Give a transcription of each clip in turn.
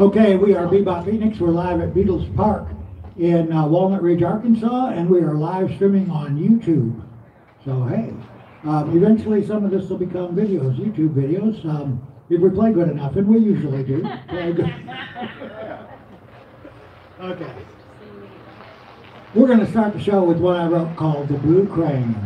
Okay, we are Bebop Beatniks. We're live at Beatles Park in Walnut Ridge, Arkansas, and we are live streaming on YouTube. So, hey, eventually some of this will become videos, YouTube videos, if we play good enough, and we usually do. Okay. We're going to start the show with what I wrote called The Blue Crane.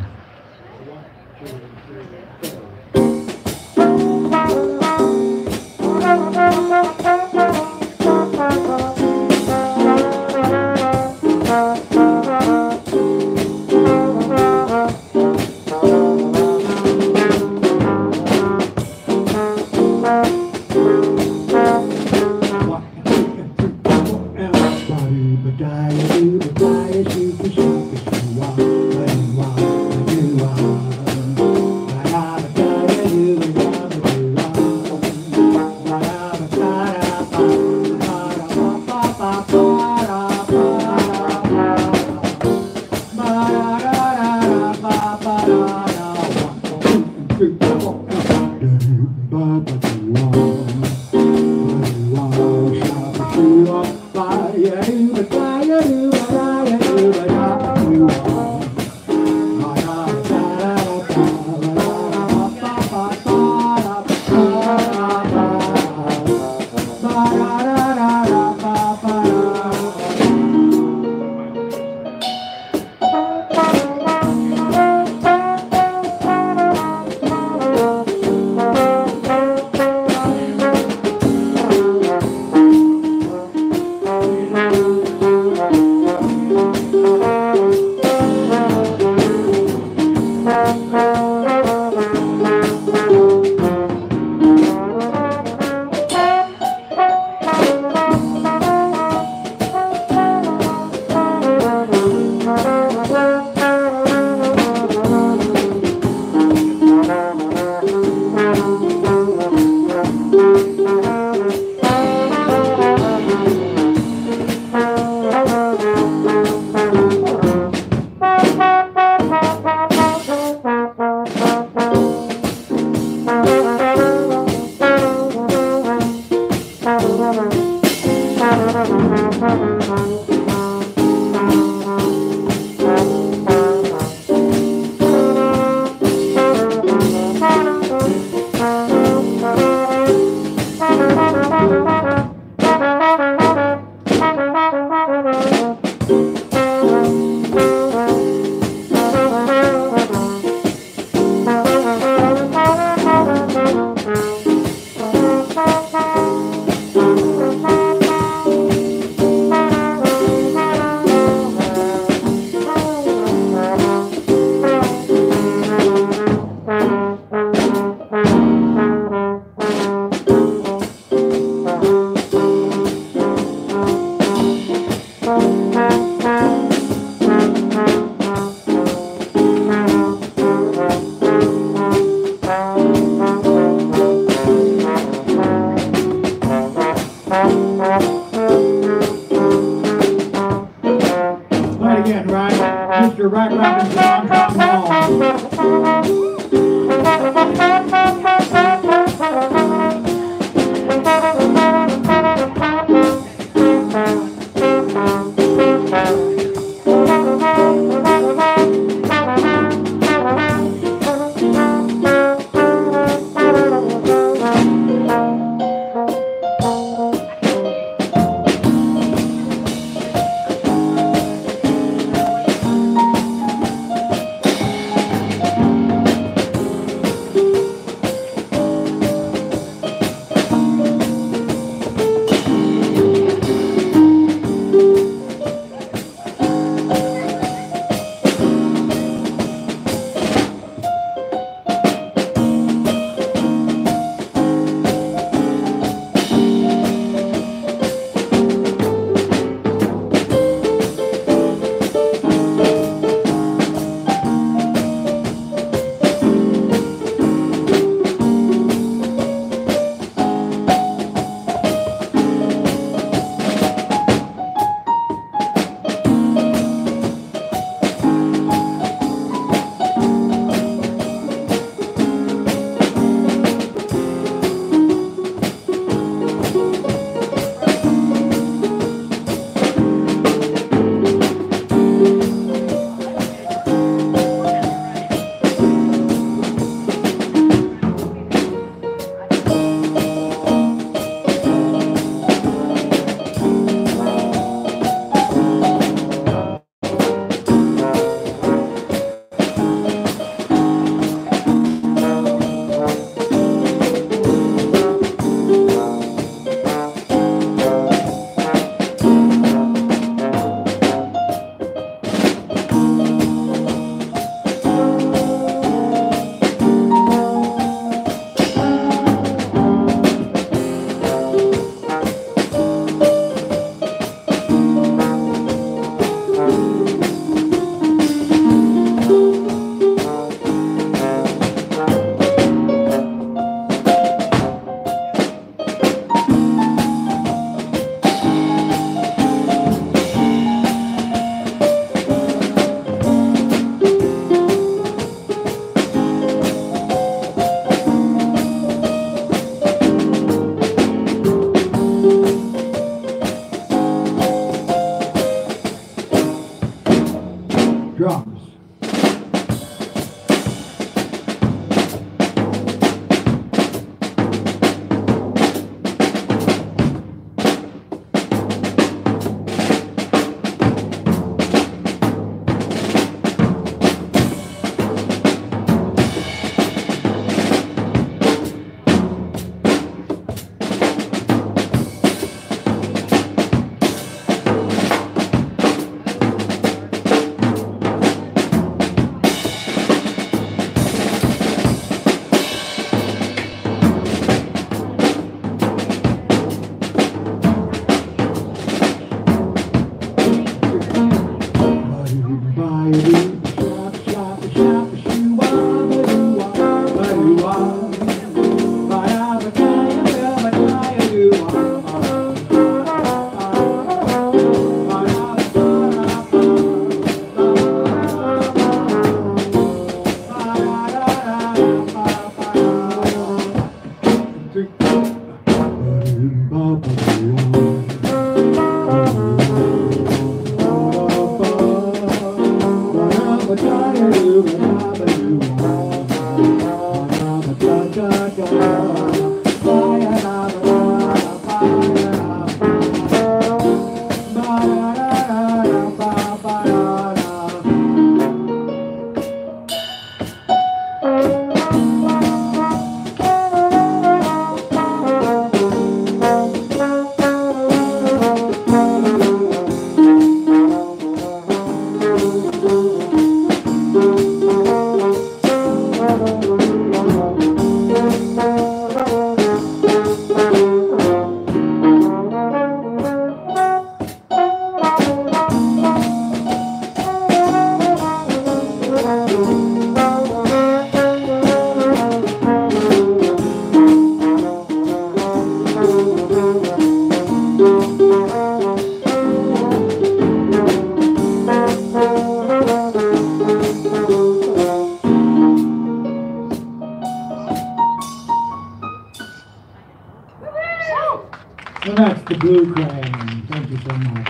that's the Blue Crayon. Thank you so much.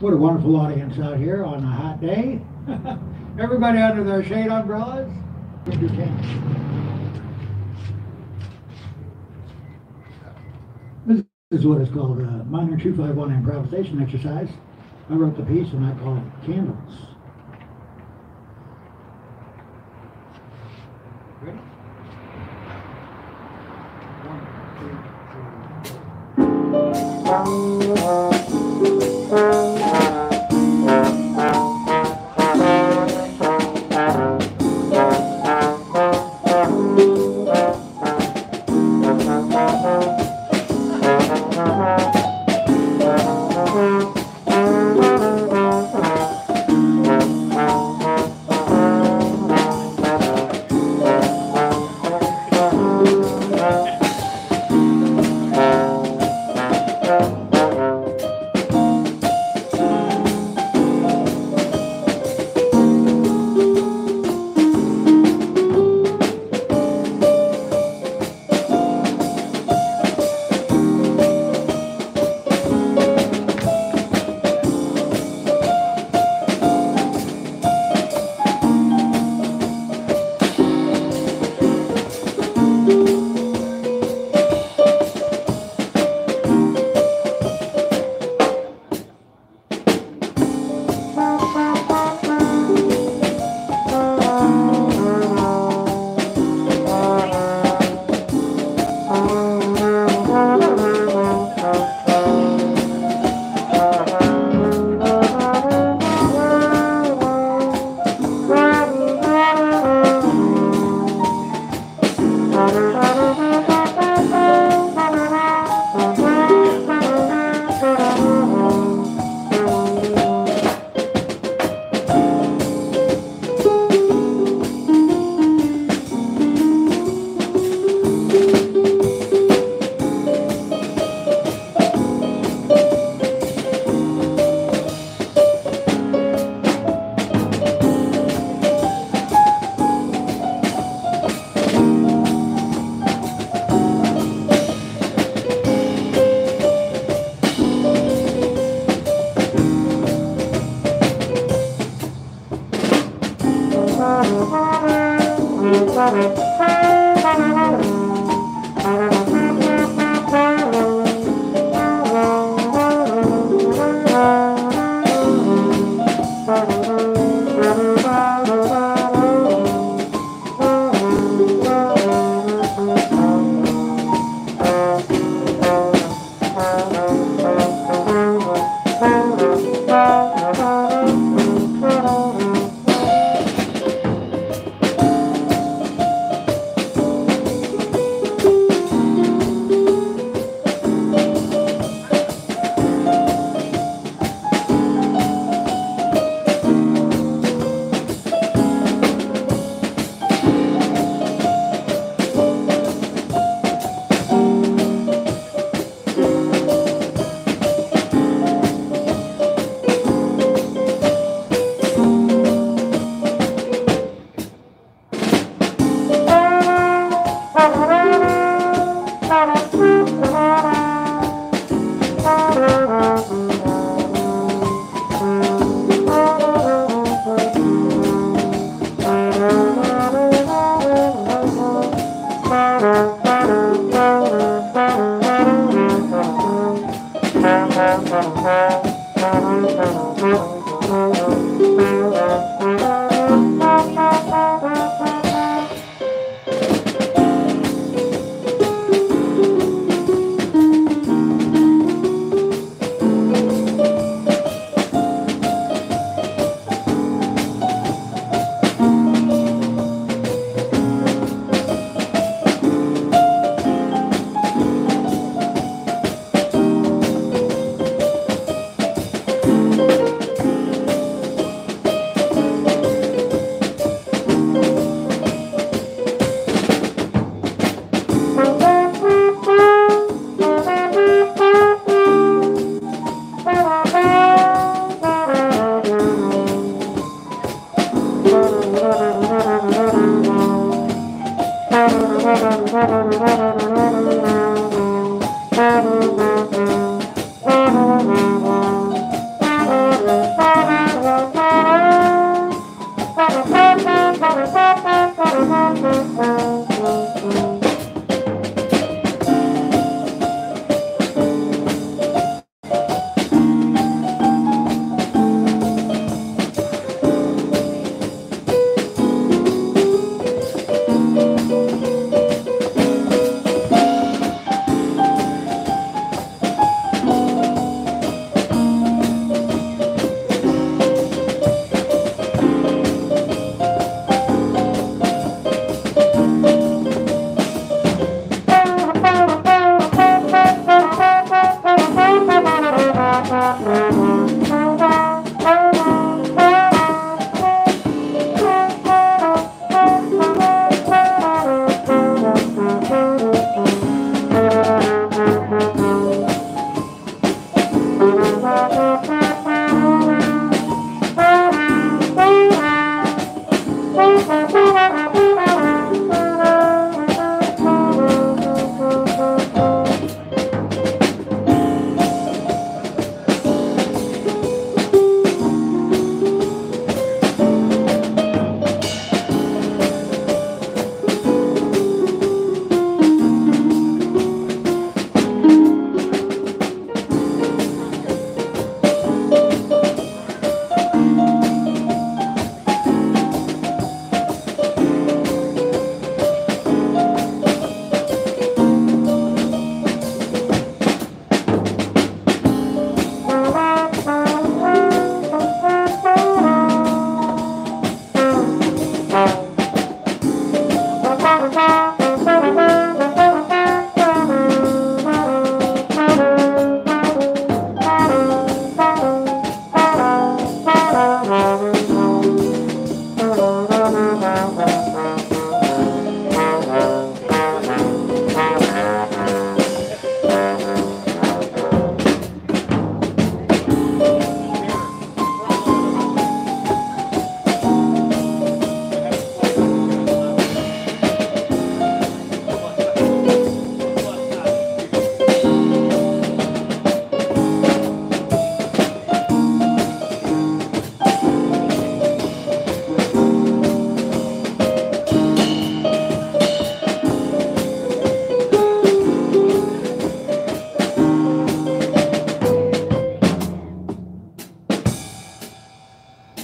What a wonderful audience out here on a hot day. Everybody under their shade umbrellas. If you can. This is what is called a minor 251 improvisation exercise. I wrote the piece and I call it Candles. Ready? 1, 2, 3, 4.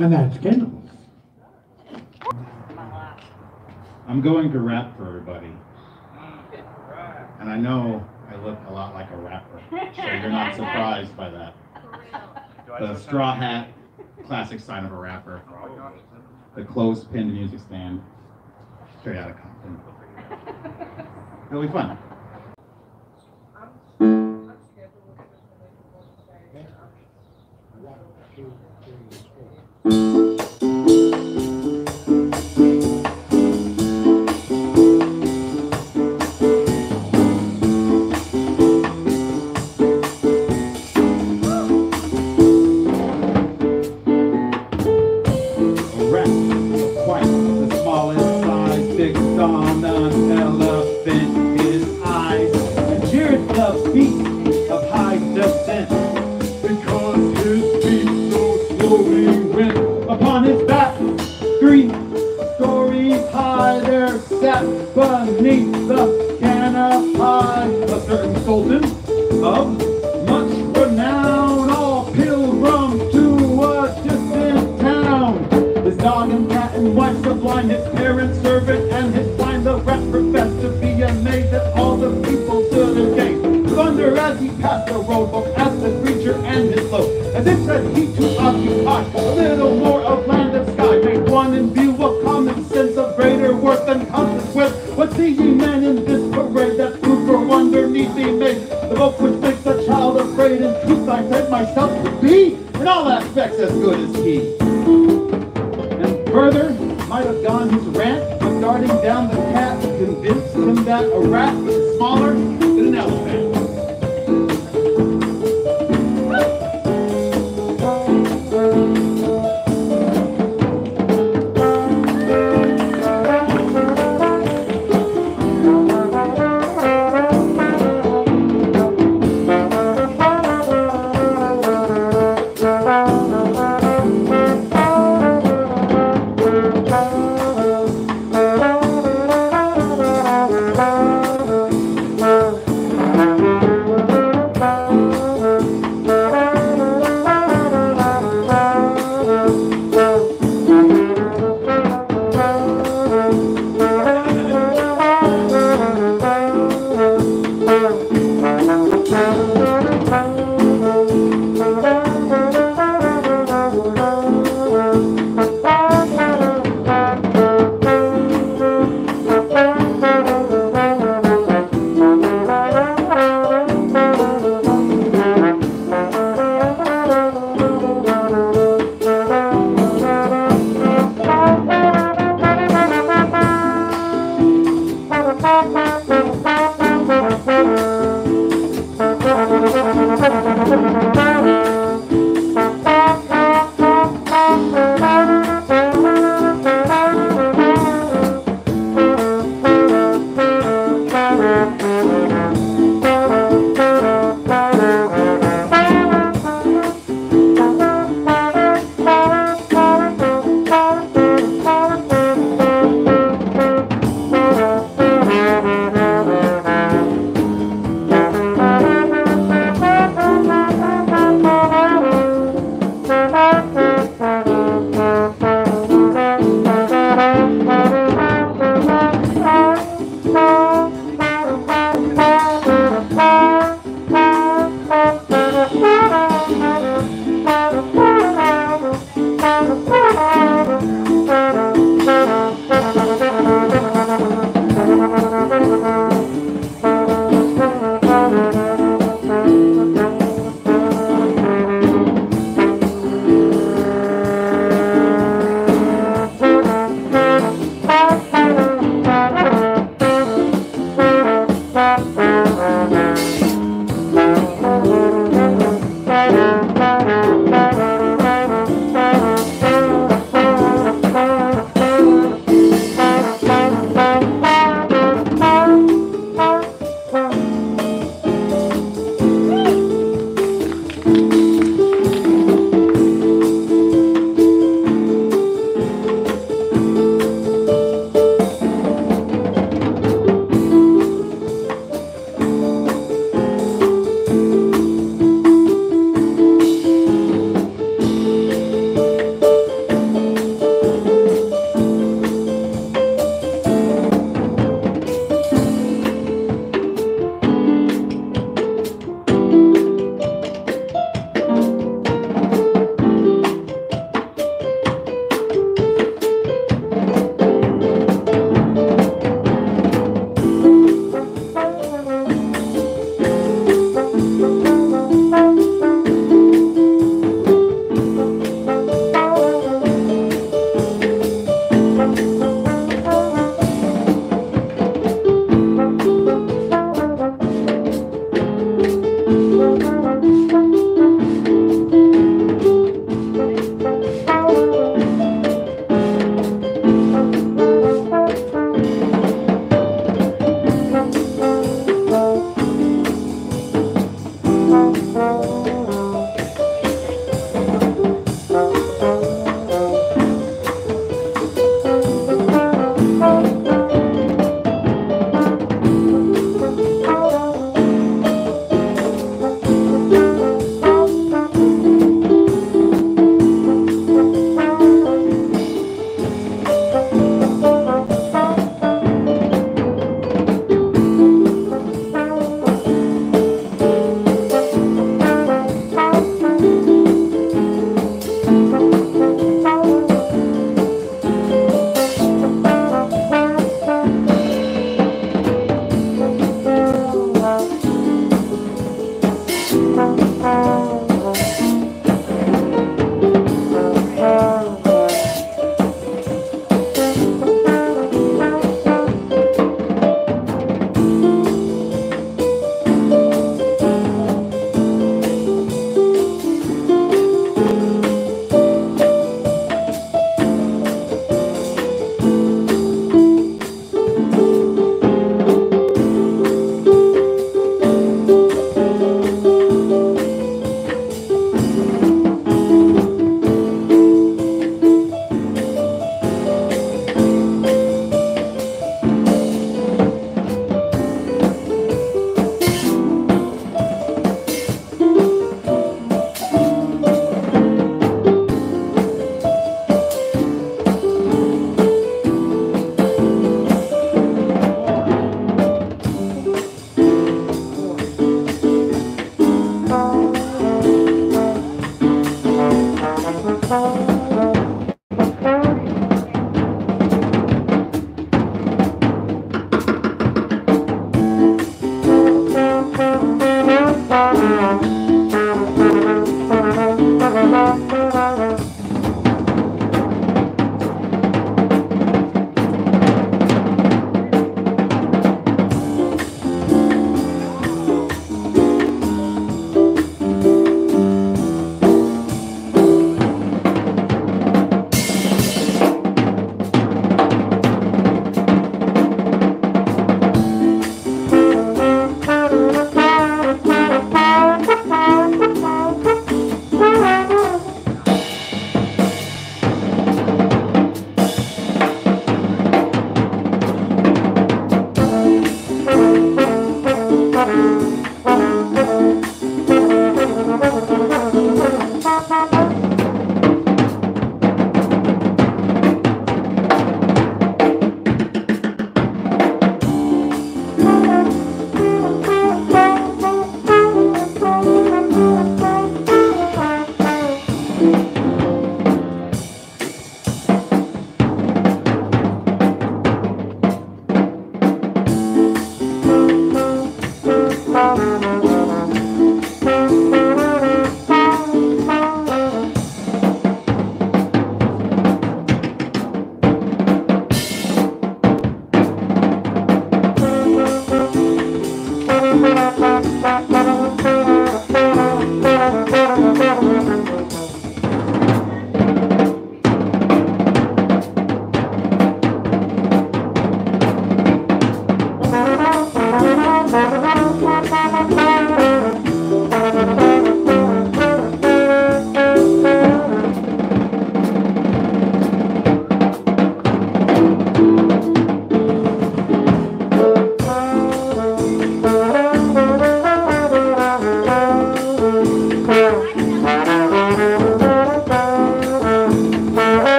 And that's Kendall's. I'm going to rap for everybody. And I know I look a lot like a rapper, so you're not surprised by that. The straw hat, classic sign of a rapper. The clothes-pinned music stand, straight out of Compton. Really fun.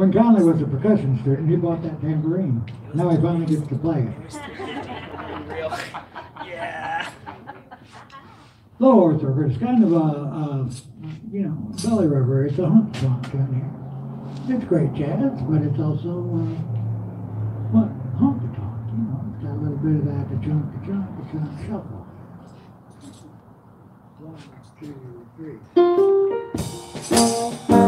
When Conley was a percussion student, he bought that tambourine. Now he finally gets to play it. Yeah. Low Earth River. It's kind of a you know, belly river. It's a hunt song down here. It's great jazz, but it's also what honky tonk. You know, it's got a little bit of that the jump shuffle. 1, 2, 3.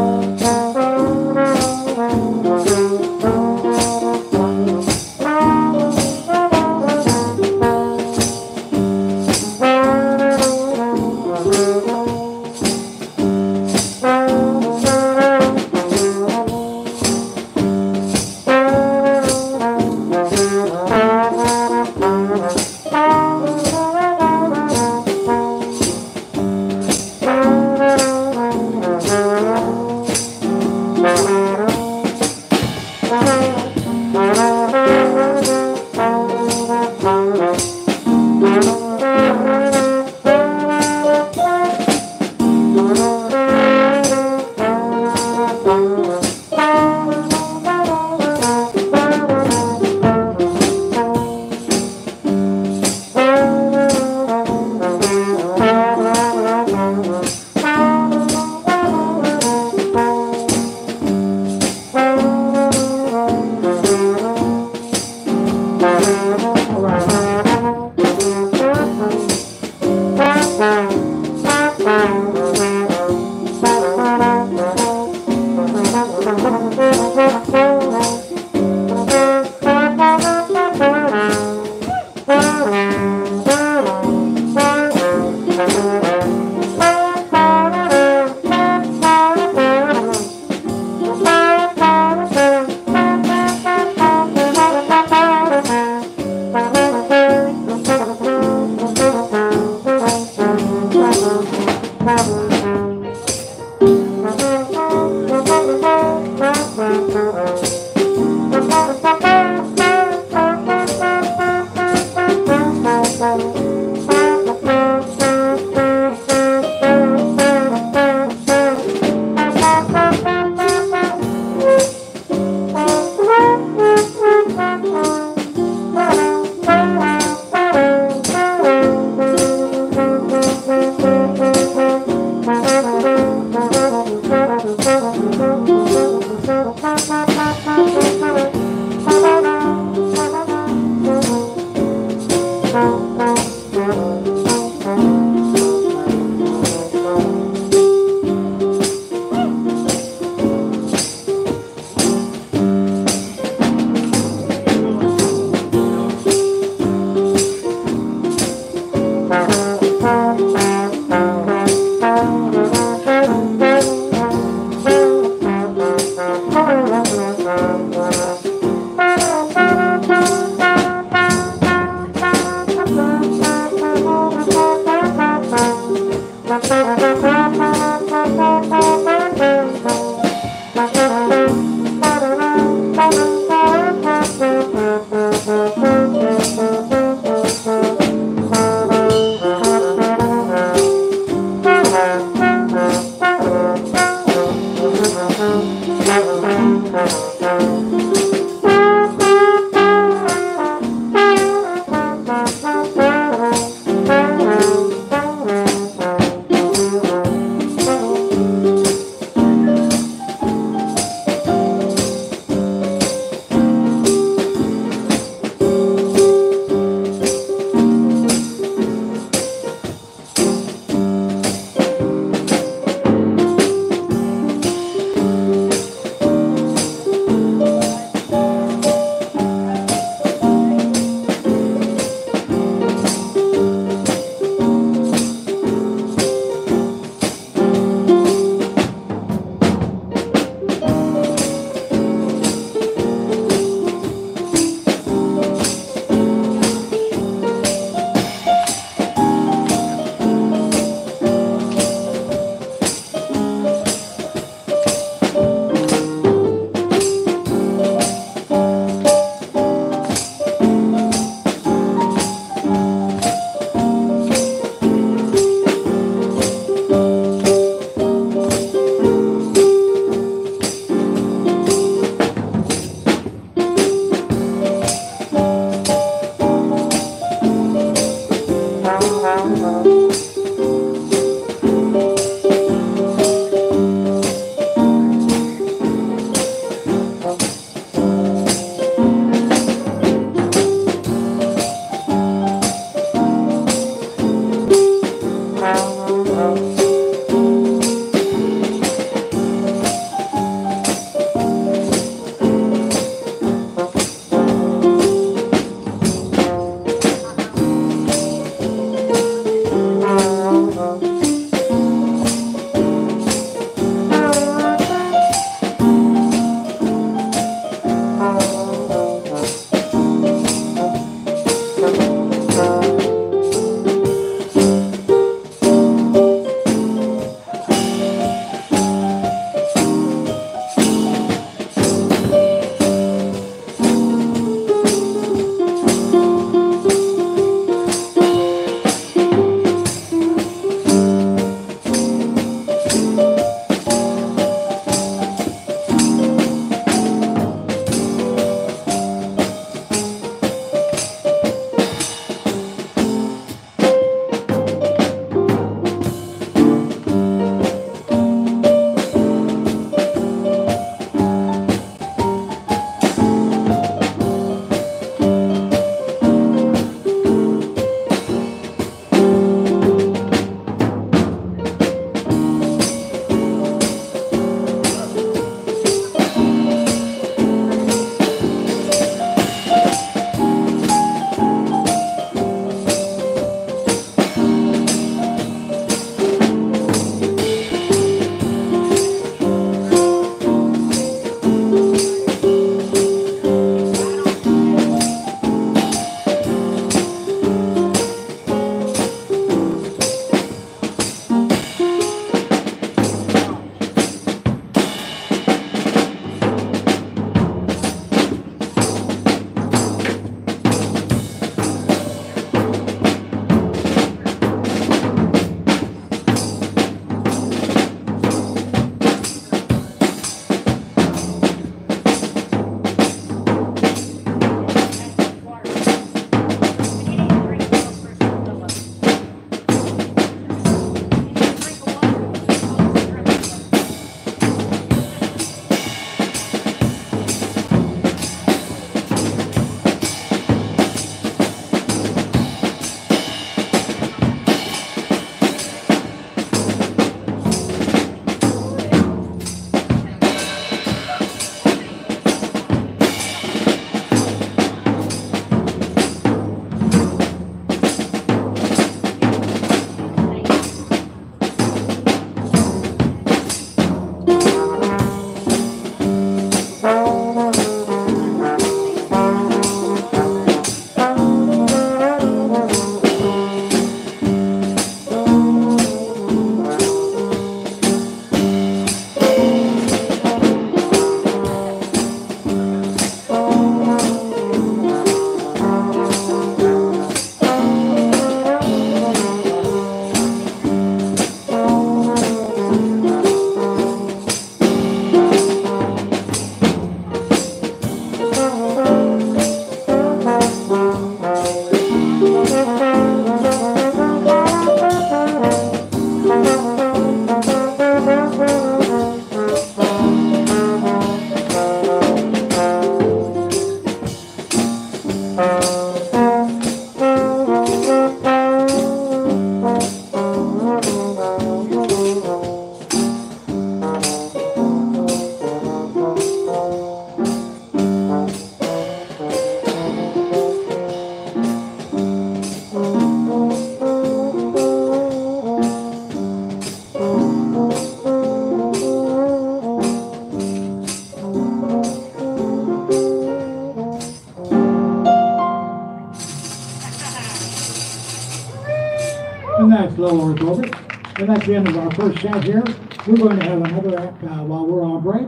And that's low Earth orbit. And that's the end of our first shot here. We're going to have another act while we're on break.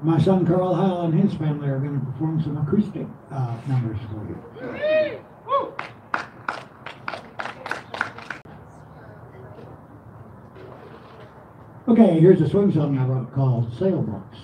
My son Carl Heil and his family are going to perform some acoustic numbers for you. Okay, here's a swing song I wrote called Sailboats.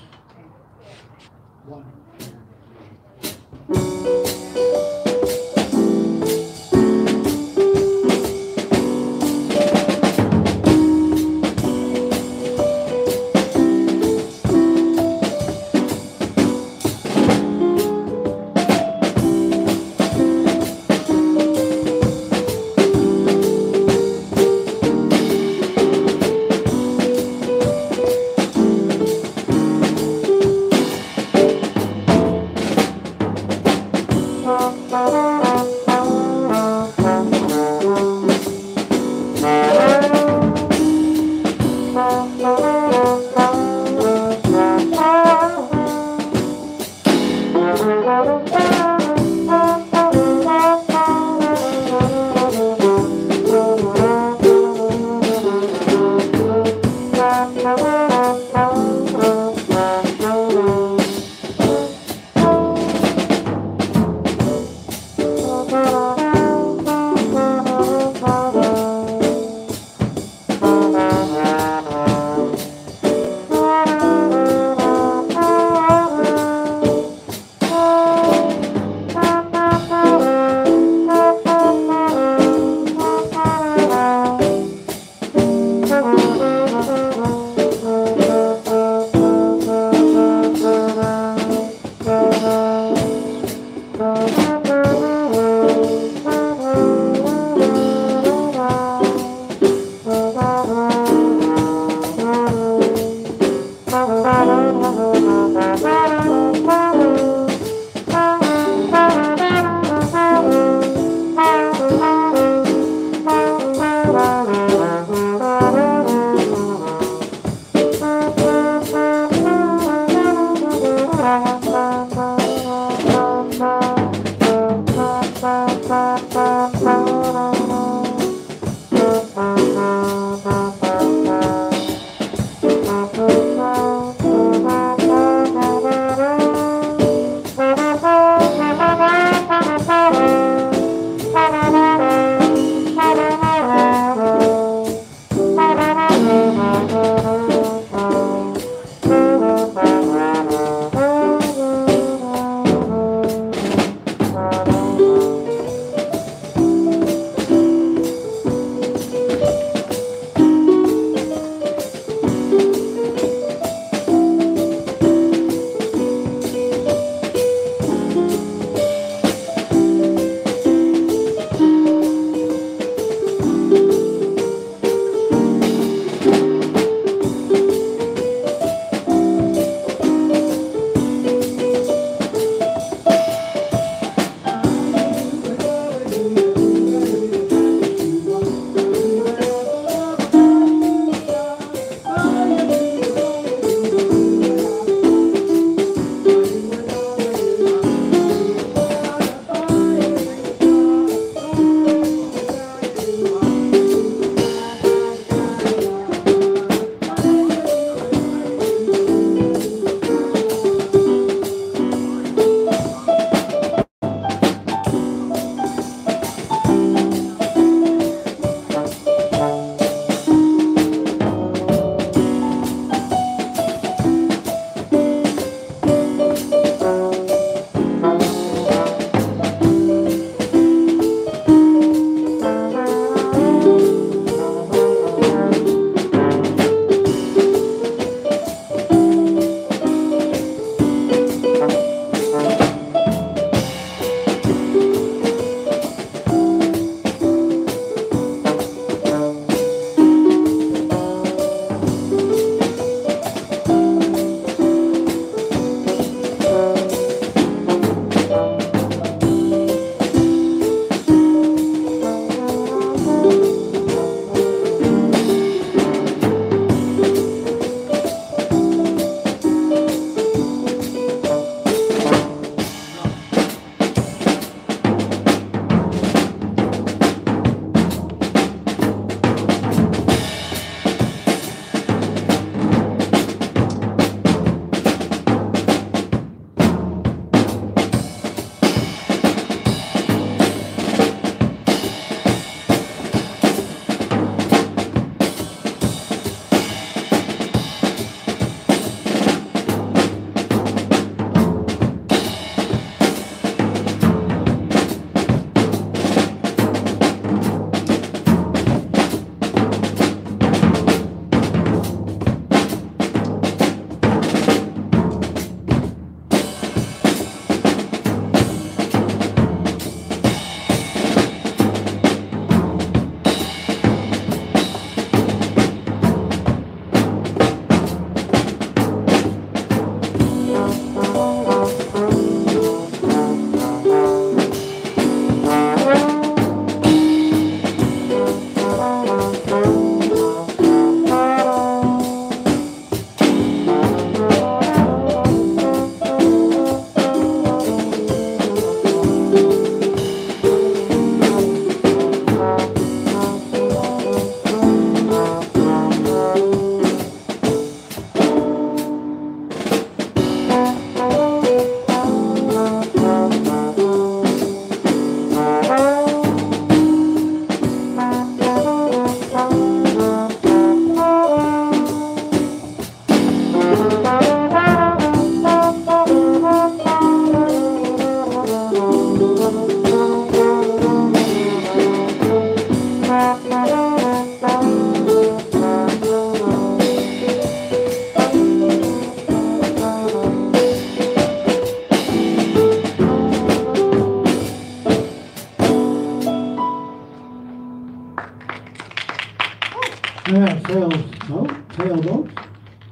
Yeah, sailboats.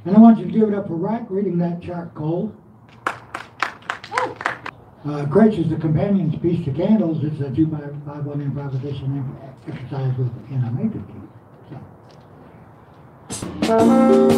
And I want you to give it up for Rack reading that charcoal. Crutch is the companion speech to candles. It's a 2x5 1 improvisation exercise with an major key.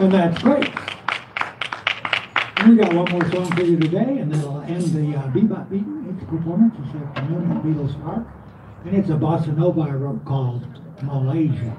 And that's great. We got one more song for you today, and that'll end the Bebop Beatniks performance. It's at the Beatles Park, and it's a bossa nova I wrote called Malaysia.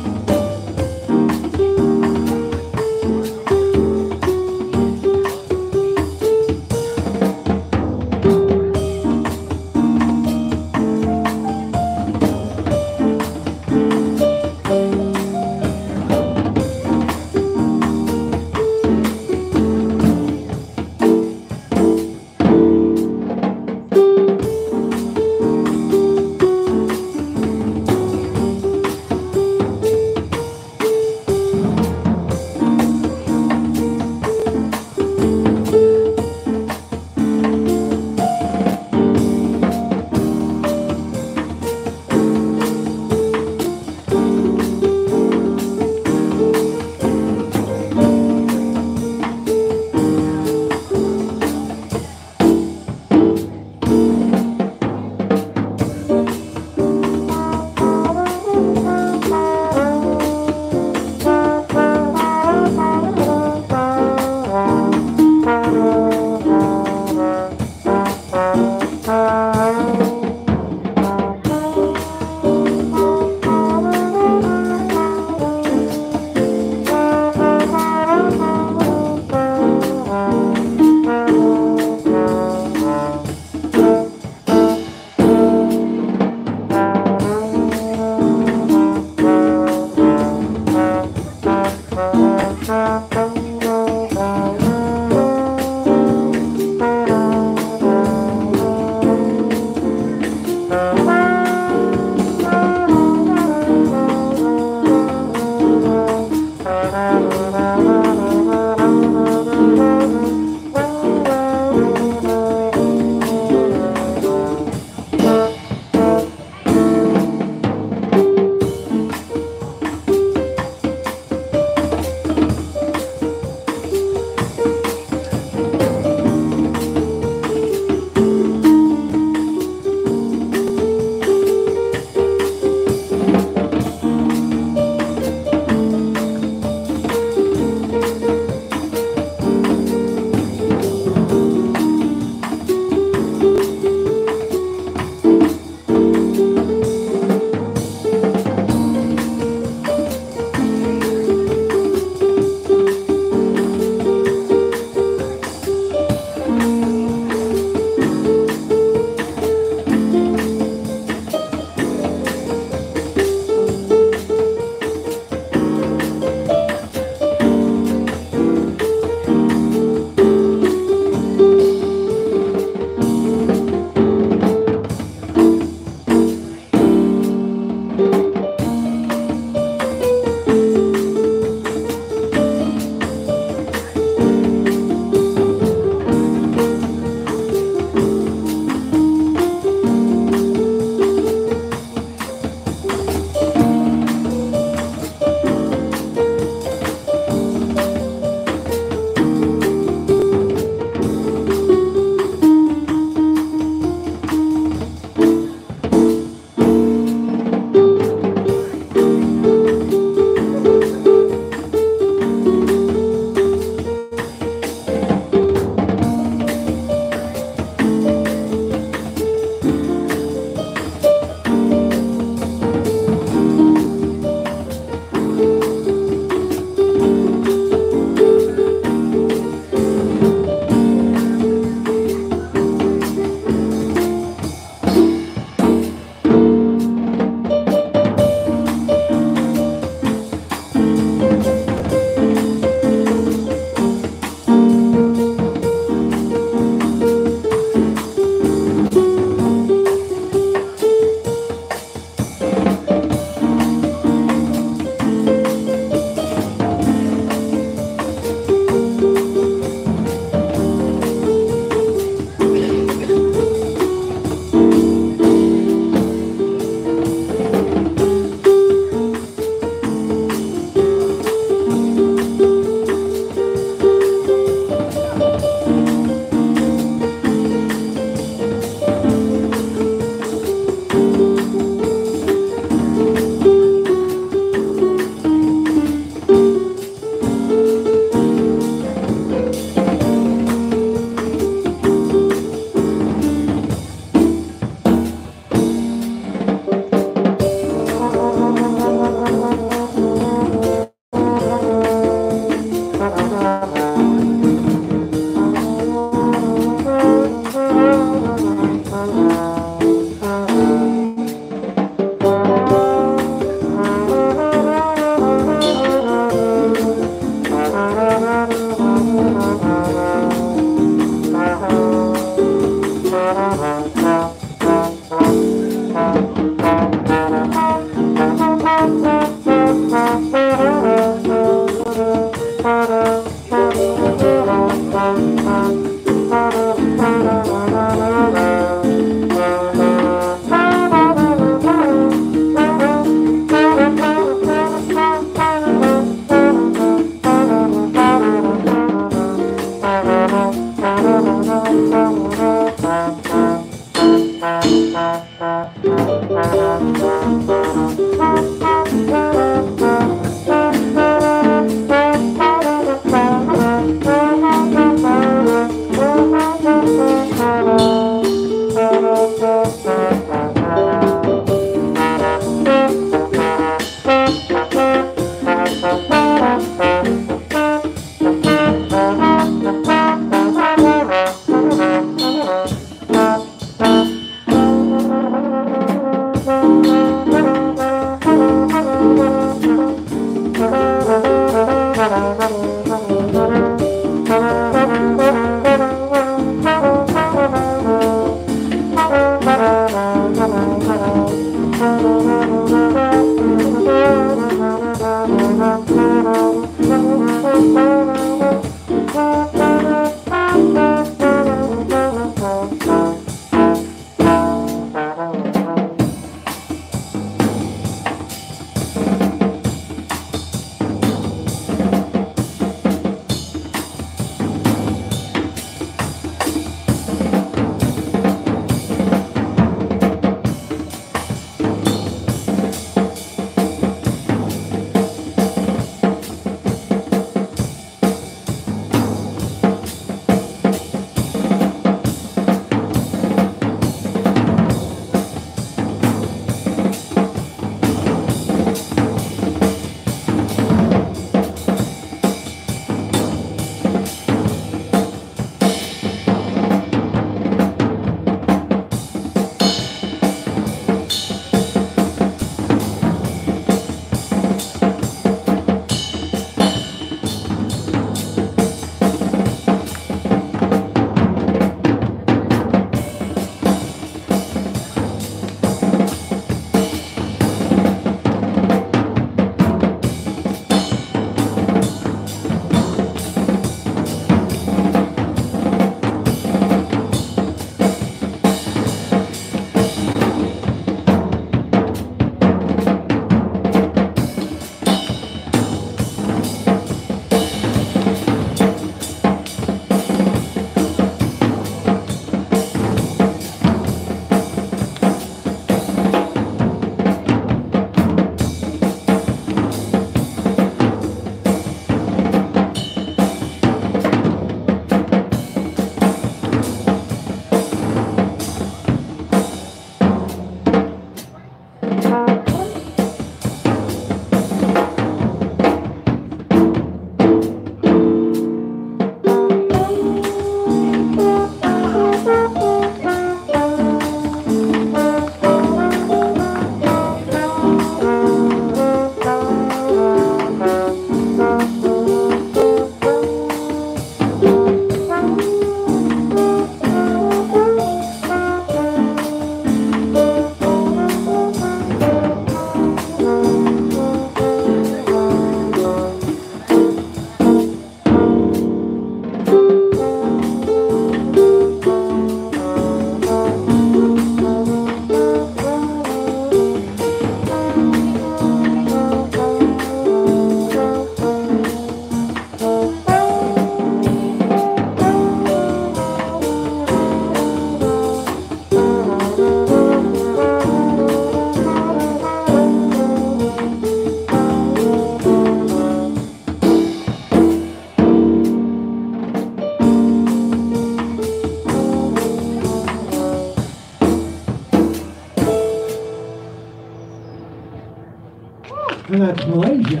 And that's Malaysia.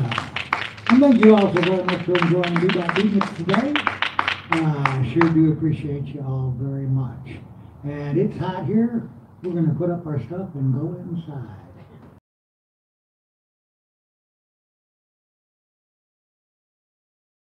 And thank you all so very much for enjoying Bebop Beatniks today. I sure do appreciate you all very much. And it's hot here. We're going to put up our stuff and go inside.